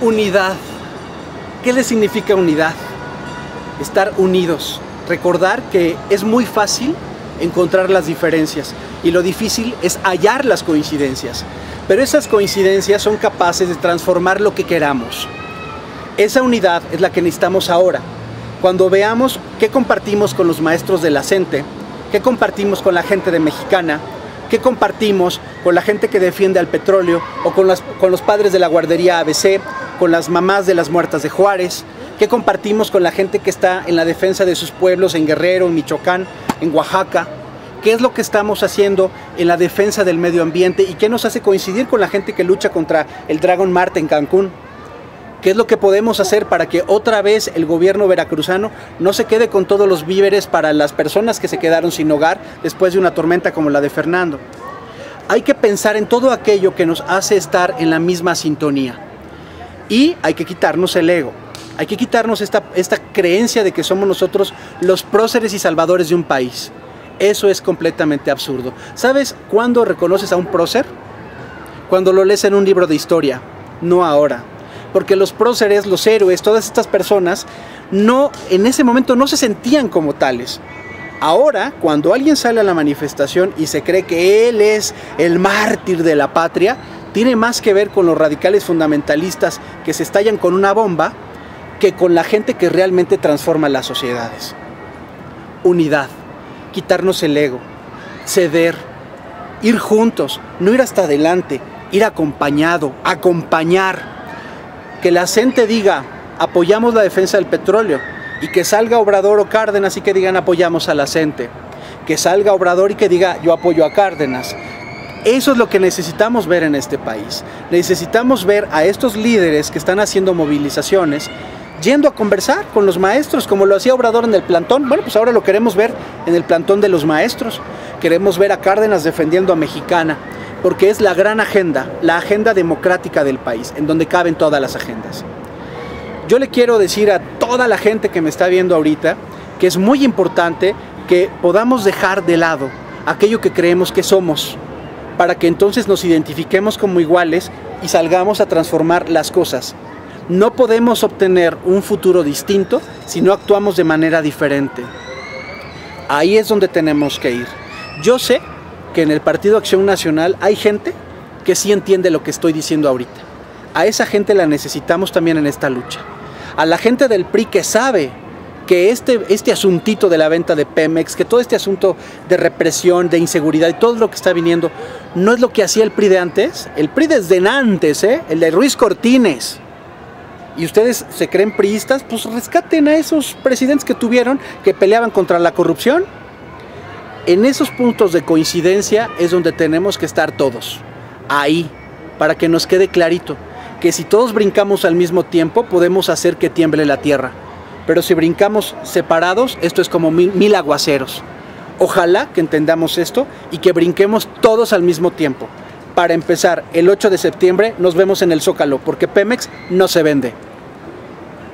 unidad. ¿Qué les significa unidad? Estar unidos. Recordar que es muy fácil encontrar las diferencias y lo difícil es hallar las coincidencias. Pero esas coincidencias son capaces de transformar lo que queramos. Esa unidad es la que necesitamos ahora. Cuando veamos qué compartimos con los maestros de la CENTE, qué compartimos con la gente de Mexicana, qué compartimos con la gente que defiende al petróleo o con los padres de la Guardería ABC, con las mamás de las muertas de Juárez, qué compartimos con la gente que está en la defensa de sus pueblos en Guerrero, en Michoacán, en Oaxaca, qué es lo que estamos haciendo en la defensa del medio ambiente y qué nos hace coincidir con la gente que lucha contra el Dragon Marte en Cancún. ¿Qué es lo que podemos hacer para que otra vez el gobierno veracruzano no se quede con todos los víveres para las personas que se quedaron sin hogar después de una tormenta como la de Fernando? Hay que pensar en todo aquello que nos hace estar en la misma sintonía. Y hay que quitarnos el ego. Hay que quitarnos esta creencia de que somos nosotros los próceres y salvadores de un país. Eso es completamente absurdo. ¿Sabes cuándo reconoces a un prócer? Cuando lo lees en un libro de historia, no ahora. Porque los próceres, los héroes, todas estas personas, en ese momento no se sentían como tales. Ahora, cuando alguien sale a la manifestación y se cree que él es el mártir de la patria, tiene más que ver con los radicales fundamentalistas que se estallan con una bomba que con la gente que realmente transforma las sociedades. Unidad, quitarnos el ego, ceder, ir juntos, no ir hasta adelante, ir acompañado, acompañar. Que la gente diga, apoyamos la defensa del petróleo, y que salga Obrador o Cárdenas y que digan, apoyamos a la gente. Que salga Obrador y que diga, yo apoyo a Cárdenas. Eso es lo que necesitamos ver en este país. Necesitamos ver a estos líderes que están haciendo movilizaciones, yendo a conversar con los maestros, como lo hacía Obrador en el plantón. Bueno, pues ahora lo queremos ver en el plantón de los maestros. Queremos ver a Cárdenas defendiendo a Mexicana, porque es la gran agenda, la agenda democrática del país, en donde caben todas las agendas. Yo le quiero decir a toda la gente que me está viendo ahorita que es muy importante que podamos dejar de lado aquello que creemos que somos, para que entonces nos identifiquemos como iguales y salgamos a transformar las cosas. No podemos obtener un futuro distinto si no actuamos de manera diferente. Ahí es donde tenemos que ir. Yo sé que en el Partido Acción Nacional hay gente que sí entiende lo que estoy diciendo ahorita. A esa gente la necesitamos también en esta lucha. A la gente del PRI que sabe que este asuntito de la venta de Pemex, que todo este asunto de represión, de inseguridad y todo lo que está viniendo, no es lo que hacía el PRI de antes. El PRI desde antes, el de Ruiz Cortines. Y ustedes se creen priistas, pues rescaten a esos presidentes que tuvieron, que peleaban contra la corrupción. En esos puntos de coincidencia es donde tenemos que estar todos, ahí, para que nos quede clarito que si todos brincamos al mismo tiempo podemos hacer que tiemble la tierra, pero si brincamos separados esto es como mil aguaceros. Ojalá que entendamos esto y que brinquemos todos al mismo tiempo. Para empezar, el 8 de septiembre nos vemos en el Zócalo, porque Pemex no se vende.